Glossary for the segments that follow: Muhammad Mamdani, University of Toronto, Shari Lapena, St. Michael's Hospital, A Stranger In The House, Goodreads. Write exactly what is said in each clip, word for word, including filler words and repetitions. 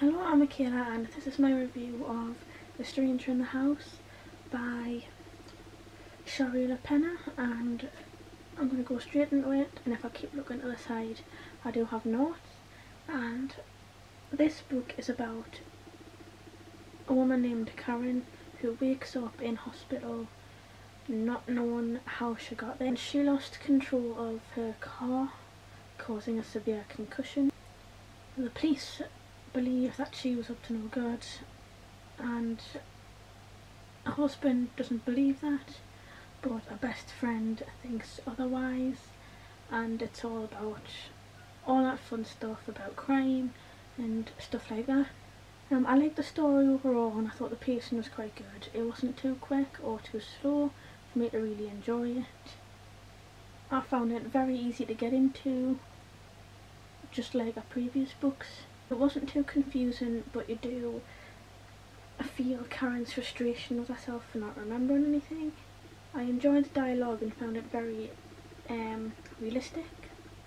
Hello, I'm Michaela and this is my review of A Stranger in the House by Shari Lapena, and I'm going to go straight into it, and if I keep looking to the side I do have notes. And this book is about a woman named Karen who wakes up in hospital not knowing how she got there. And she lost control of her car, causing a severe concussion. The police believe that she was up to no good, and her husband doesn't believe that, but her best friend thinks otherwise, and it's all about all that fun stuff about crime and stuff like that. Um, I liked the story overall, and I thought the pacing was quite good. It wasn't too quick or too slow for me to really enjoy it. I found it very easy to get into, just like our previous books. It wasn't too confusing, but you do feel Karen's frustration with herself for not remembering anything. I enjoyed the dialogue and found it very um, realistic,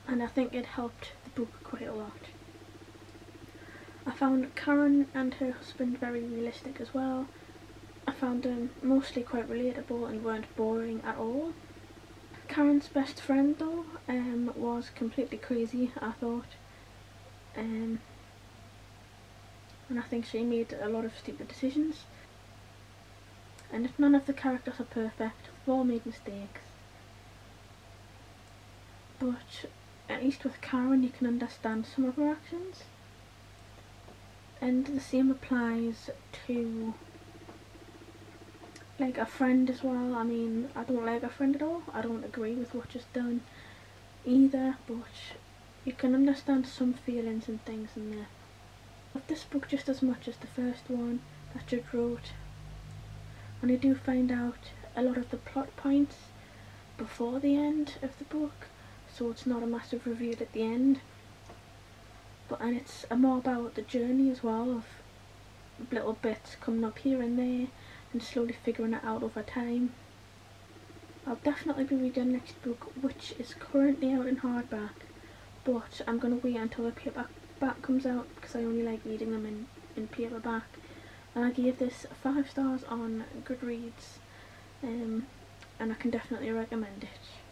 and I think it helped the book quite a lot. I found Karen and her husband very realistic as well. I found them mostly quite relatable and weren't boring at all. Karen's best friend though um, was completely crazy, I thought. Um, and I think she made a lot of stupid decisions. And if none of the characters are perfect, we've all made mistakes. But at least with Karen you can understand some of her actions. And the same applies to like a friend as well. I mean, I don't like a friend at all. I don't agree with what she's done either, but you can understand some feelings and things in there. I love this book just as much as the first one that she wrote, and I do find out a lot of the plot points before the end of the book, so it's not a massive reveal at the end. But, and it's more about the journey as well, of little bits coming up here and there and slowly figuring it out over time. I'll definitely be reading the next book, which is currently out in hardback, but I'm going to wait until the paperback comes out because I only like reading them in, in paperback. And I gave this five stars on Goodreads, um, and I can definitely recommend it.